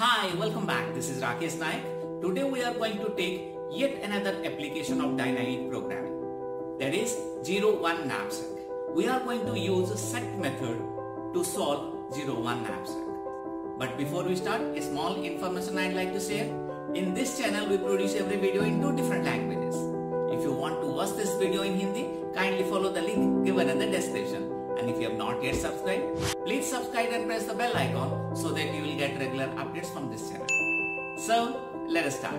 Hi, welcome back. This is Rakesh Naik. Today we are going to take yet another application of dynamic programming, that is 0-1 knapsack. We are going to use a set method to solve 0-1 knapsack. But before we start, a small information I'd like to share. In this channel, we produce every video in 2 different languages. If you want to watch this video in Hindi, kindly follow the link given in the description. And if you have not yet subscribed, please subscribe and press the bell icon so that you will get regular updates from this channel. So, let us start.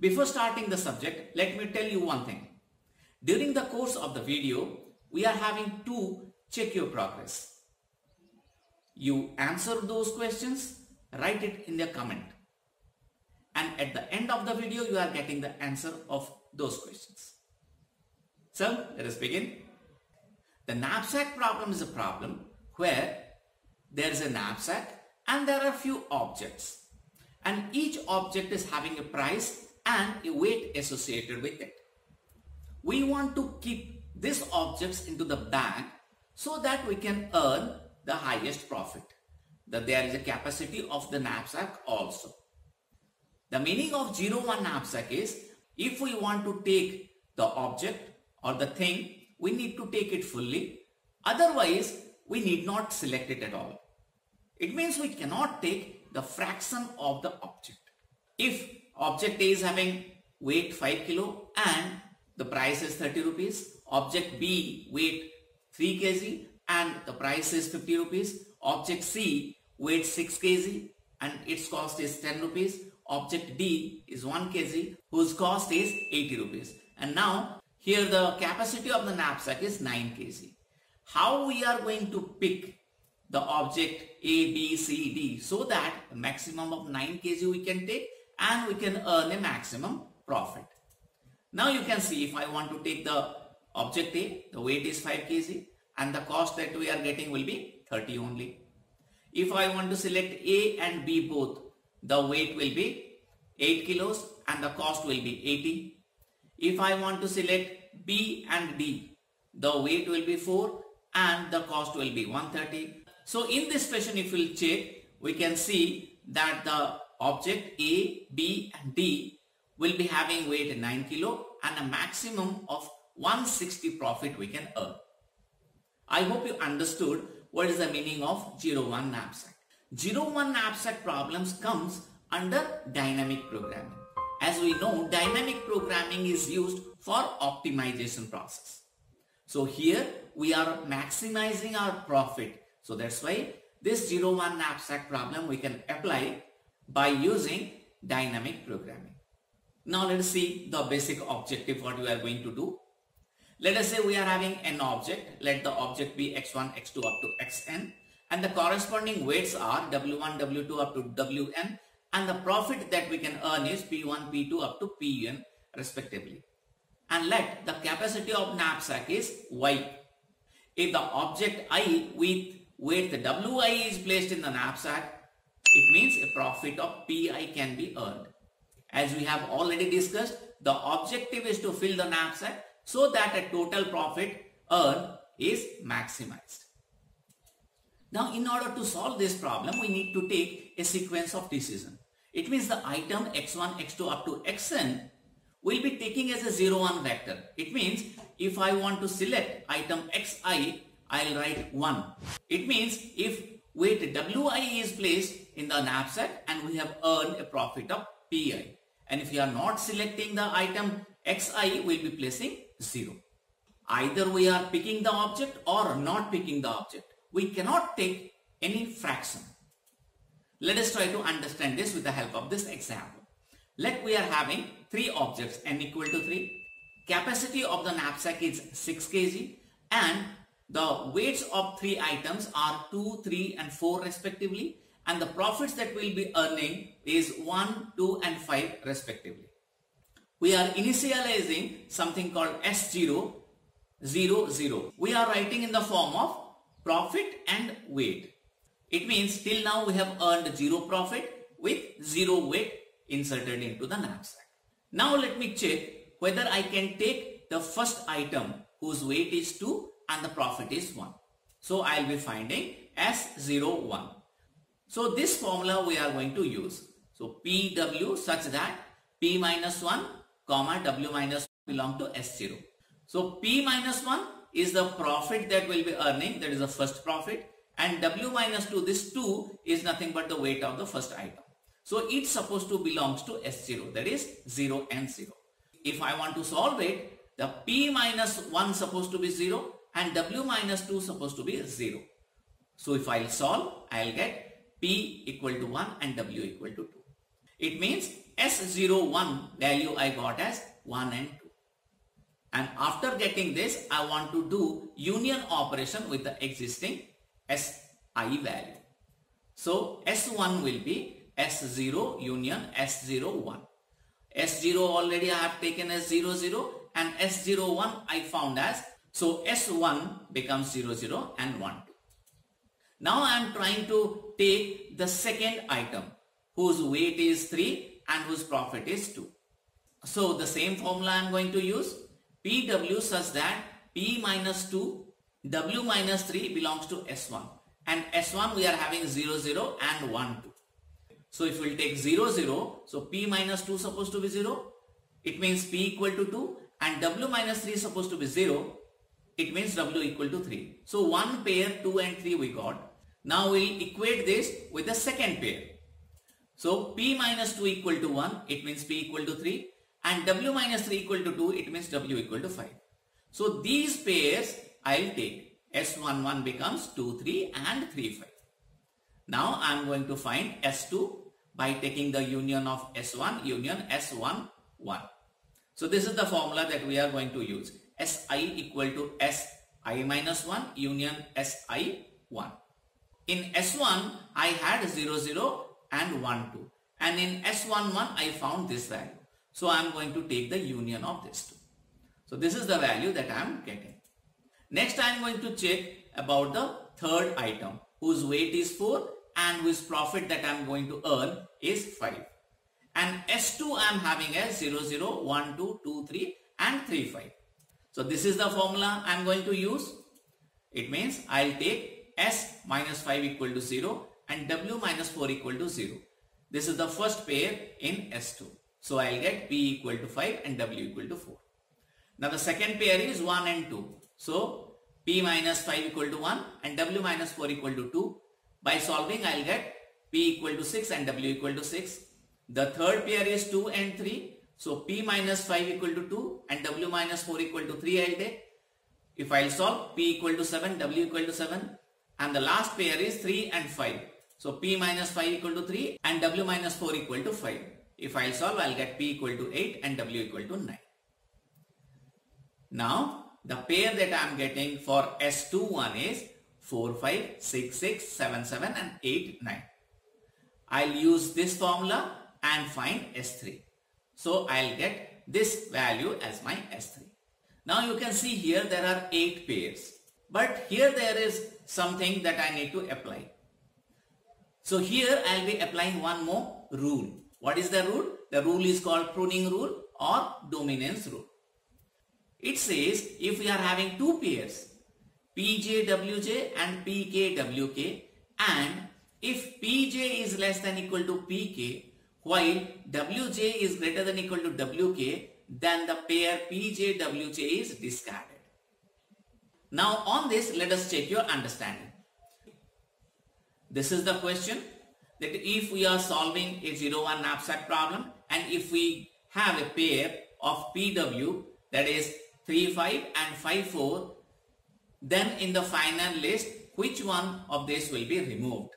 Before starting the subject, let me tell you one thing. During the course of the video, we are having 2 check your progress. You answer those questions, write it in the comment. And at the end of the video, you are getting the answer of those questions. So, let us begin. The knapsack problem is a problem where there is a knapsack and there are few objects. And each object is having a price and a weight associated with it. We want to keep these objects into the bag so that we can earn the highest profit. That there is a capacity of the knapsack also. The meaning of 0-1 knapsack is, if we want to take the object or the thing, we need to take it fully. Otherwise, we need not select it at all. It means we cannot take the fraction of the object. If object A is having weight 5 kilo and the price is 30 rupees, object B weight 3 kg and the price is 50 rupees. Object C weighs 6 kg and its cost is 10 rupees. Object D is 1 kg whose cost is 80 rupees. And now here the capacity of the knapsack is 9 kg. How we are going to pick the object A, B, C, D so that a maximum of 9 kg we can take and we can earn a maximum profit. Now you can see if I want to take the object A, the weight is 5 kg and the cost that we are getting will be 30 only. If I want to select A and B both, the weight will be 8 kilos and the cost will be 80. If I want to select B and D, the weight will be 4 and the cost will be 130. So in this fashion, if we check, we can see that the object A, B and D will be having weight 9 kilo and a maximum of 160 profit we can earn. I hope you understood what is the meaning of 0-1 knapsack. 0-1 knapsack problems comes under dynamic programming. As we know, dynamic programming is used for optimization process. So here we are maximizing our profit. So that's why this 0-1 knapsack problem we can apply by using dynamic programming. Now let's see the basic objective what we are going to do. Let us say we are having an object. Let the object be x1, x2 up to xn and the corresponding weights are w1, w2 up to wn and the profit that we can earn is p1, p2 up to pn respectively. And let the capacity of knapsack is y. If the object I with weight wi is placed in the knapsack, it means a profit of pi can be earned. As we have already discussed, the objective is to fill the knapsack so that a total profit earned is maximized. Now, in order to solve this problem, we need to take a sequence of decision. It means the item x1, x2 up to xn will be taking as a 0-1 vector. It means if I want to select item xi, I'll write 1. It means if weight wi is placed in the knapsack and we have earned a profit of pi. And if you are not selecting the item xi, will be placing 0. Either we are picking the object or not picking the object. We cannot take any fraction. Let us try to understand this with the help of this example. Let we are having 3 objects, n equal to 3. Capacity of the knapsack is 6 kg and the weights of 3 items are 2, 3 and 4 respectively and the profits that we will be earning is 1, 2 and 5 respectively. We are initializing something called S0, 0, 0. We are writing in the form of profit and weight. It means till now we have earned 0 profit. with 0 weight inserted into the knapsack. Now let me check whether I can take the first item whose weight is 2 and the profit is 1. So I'll be finding S01. So this formula we are going to use. So PW such that P minus 1 comma W minus 1 belong to S0. So P minus 1 is the profit that we'll be earning, that is the first profit, and W minus 2, this 2 is nothing but the weight of the first item. So it's supposed to belong to S0, that is 0 and 0. If I want to solve it, the P minus 1 supposed to be 0 and W minus 2 supposed to be 0. So if I'll solve, I'll get P equal to 1 and W equal to 2. It means S01 value I got as 1 and 2. And after getting this, I want to do union operation with the existing Si value. So S1 will be S0 union S01. S0 already I have taken as 00 and S01 I found as, so S1 becomes 00 and 1. Now I am trying to take the second item whose weight is 3 and whose profit is 2. So the same formula I am going to use, PW such that P minus 2, W minus 3 belongs to S1 and S1 we are having 00 and 1, 2. So if we'll take 0, 0, so P minus 2 supposed to be 0. It means P equal to 2 and W minus 3 supposed to be 0. It means W equal to 3. So one pair, 2 and 3 we got. Now we'll equate this with the second pair. So P minus 2 equal to 1, it means P equal to 3, and W minus 3 equal to 2, it means W equal to 5. So these pairs I'll take. S11 becomes 2, 3 and 3, 5. Now I am going to find S2 by taking the union of S1 union S1, 1. So this is the formula that we are going to use. Si equal to Si minus 1 union Si, 1. In S1, I had 0, 0 and 1, 2. And in S1, 1, I found this value. So I am going to take the union of these two. So this is the value that I am getting. Next I am going to check about the third item whose weight is 4 and whose profit that I am going to earn is 5. And S2 I am having as 0, 0, 1, 2, 2, 3 and 3, 5. So this is the formula I am going to use. It means I will take S minus 5 equal to 0 and W minus 4 equal to 0. This is the first pair in S2. So I will get P equal to 5 and W equal to 4. Now the second pair is 1 and 2. So P minus 5 equal to 1 and W minus 4 equal to 2. By solving, I'll get P equal to 6 and W equal to 6. The third pair is 2 and 3. So P minus 5 equal to 2 and W minus 4 equal to 3 I'll take. If I'll solve, P equal to 7, W equal to 7. And the last pair is 3 and 5. So P minus 5 equal to 3 and W minus 4 equal to 5. If I'll solve, I'll get P equal to 8 and W equal to 9. Now, the pair that I'm getting for S21 is 4, 5, 6, 6, 7, 7 and 8, 9. I'll use this formula and find S3. So I'll get this value as my S3. Now you can see here there are 8 pairs. But here there is something that I need to apply. So here I'll be applying one more rule. What is the rule? The rule is called pruning rule or dominance rule. It says if we are having 2 pairs, PJWJ and PKWK, and if PJ is less than equal to PK while WJ is greater than equal to WK, then the pair PJWJ is discarded. Now on this, let us check your understanding. This is the question that if we are solving a 0-1 knapsack problem and if we have a pair of PW, that is 3, 5 and 5, 4, then in the final list, which one of these will be removed?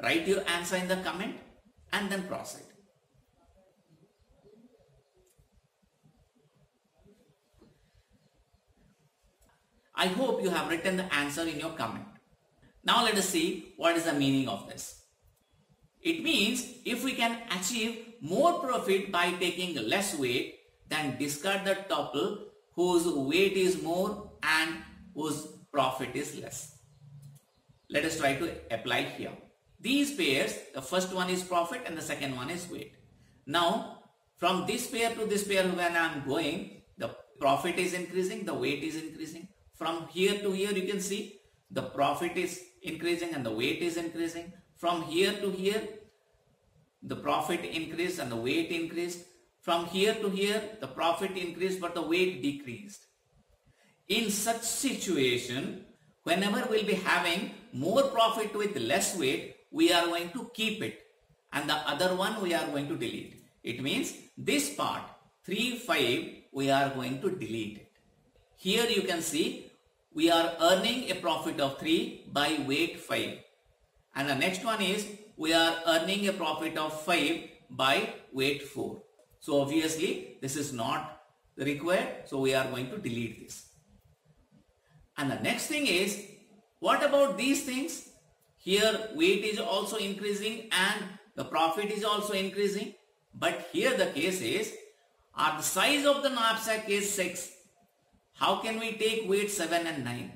Write your answer in the comment and then proceed. I hope you have written the answer in your comment. Now let us see what is the meaning of this. It means if we can achieve more profit by taking less weight, then discard the tuple whose weight is more and whose profit is less. Let us try to apply here. These pairs, the first one is profit and the second one is weight. Now, from this pair to this pair when I am going, the profit is increasing, the weight is increasing. From here to here, you can see the profit is increasing and the weight is increasing. From here to here, the profit increased and the weight increased. From here to here, the profit increased but the weight decreased. In such situation, whenever we'll be having more profit with less weight, we are going to keep it and the other one we are going to delete. It means this part 3, 5 we are going to delete it. Here you can see we are earning a profit of 3 by weight 5 and the next one is we are earning a profit of 5 by weight 4. So obviously this is not required, so we are going to delete this. And the next thing is, what about these things? Here weight is also increasing and the profit is also increasing. But here the case is, the size of the knapsack is 6. How can we take weight 7 and 9?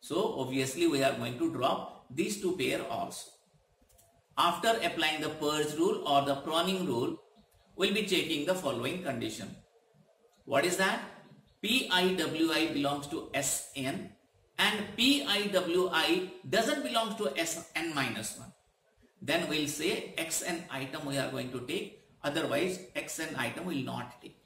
So obviously we are going to drop these two pair also. After applying the purge rule or the pruning rule, we'll be checking the following condition. What is that? PIWI belongs to SN. And PIWI doesn't belong to SN minus 1. Then we'll say XN item we are going to take, otherwise XN item will not take.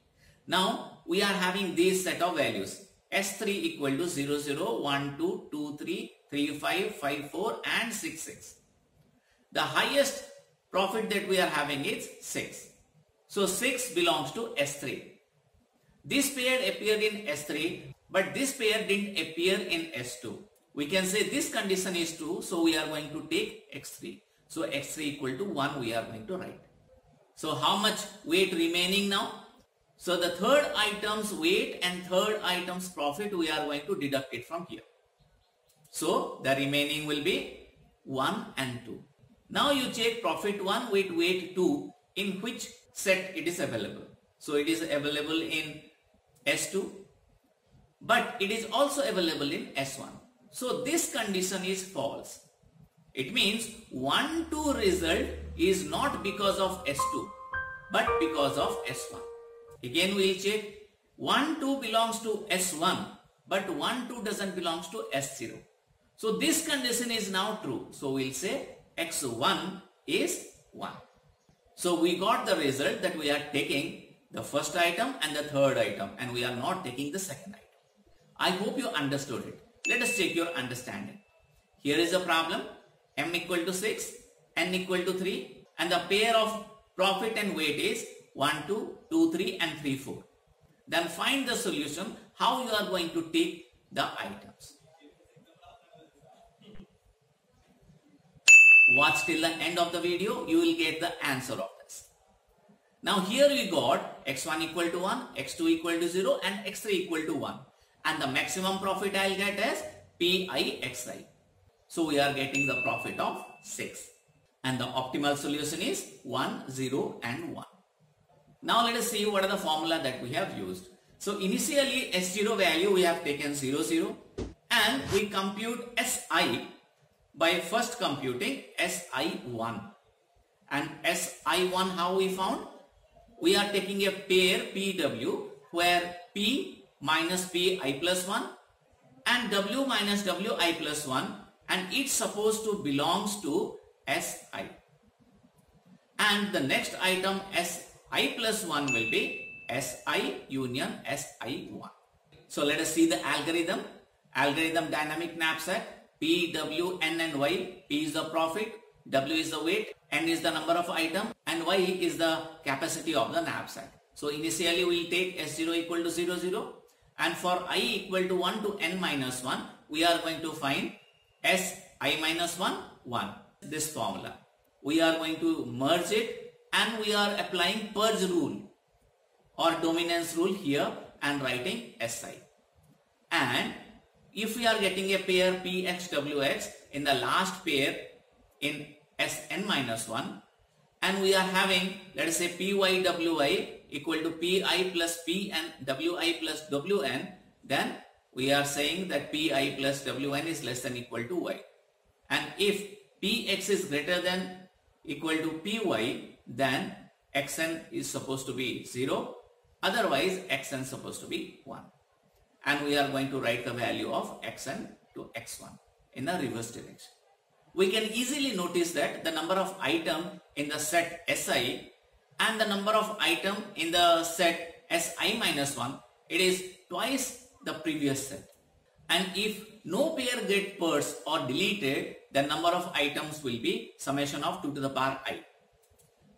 Now we are having this set of values S3 equal to 0, 0, 1, 2, 2, 3, 3, 5, 5, 4 and 6, 6. The highest profit that we are having is 6. So 6 belongs to S3. This pair appeared in S3. But this pair didn't appear in S2. We can say this condition is true, so we are going to take X3. So X3 equal to 1 we are going to write. So how much weight remaining now? So the third item's weight and third item's profit we are going to deduct it from here. So the remaining will be 1 and 2. Now you check profit 1 with weight 2 in which set it is available. So it is available in S2. But it is also available in S1. So this condition is false. It means 1-2 result is not because of S2 but because of S1. Again we will check 1-2 belongs to S1 but 1-2 doesn't belong to S0. So this condition is now true. So we will say X1 is 1. So we got the result that we are taking the first item and the third item and we are not taking the second item. I hope you understood it. Let us check your understanding. Here is a problem. M equal to 6, N equal to 3 and the pair of profit and weight is 1, 2, 2, 3 and 3, 4. Then find the solution how you are going to take the items. Watch till the end of the video. You will get the answer of this. Now here we got X1 equal to 1, X2 equal to 0 and X3 equal to 1. And the maximum profit I will get is PIXI. So we are getting the profit of 6. And the optimal solution is 1, 0 and 1. Now let us see what are the formula that we have used. So initially S0 value we have taken 0, 0. And we compute SI by first computing SI1. And SI1 how we found? We are taking a pair PW where P minus PI plus 1 and W minus WI plus 1 and it's supposed to belongs to SI. And the next item SI plus 1 will be SI union SI1. So let us see the algorithm. Algorithm dynamic knapsack P, W, N and Y. P is the profit, W is the weight, N is the number of item and Y is the capacity of the knapsack. So initially we will take S0 equal to 0, 0. And for I equal to 1 to N minus 1, we are going to find S I minus 1, 1. This formula. We are going to merge it and we are applying purge rule or dominance rule here and writing SI. And if we are getting a pair PXWX in the last pair in SN minus 1 and we are having, let us say PYWI equal to PI plus P and WI plus WN, then we are saying that PI plus WN is less than equal to Y. And if Px is greater than equal to Py, then xn is supposed to be 0, otherwise xn is supposed to be 1. And we are going to write the value of xn to x1 in the reverse direction. We can easily notice that the number of item in the set Si and the number of item in the set Si-1, it is twice the previous set. And if no pair get purged or deleted, the number of items will be summation of 2 to the power i.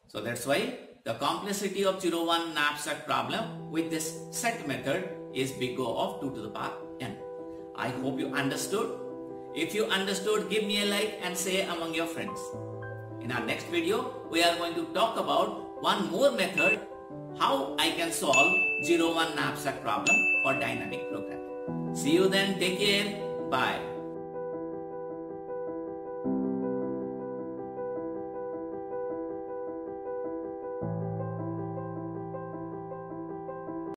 So that's why the complexity of 0-1 knapsack problem with this set method is big O of 2 to the power n. I hope you understood. If you understood, give me a like and say among your friends. In our next video, we are going to talk about one more method, how I can solve 0-1 knapsack problem for dynamic programming. See you then. Take care. Bye.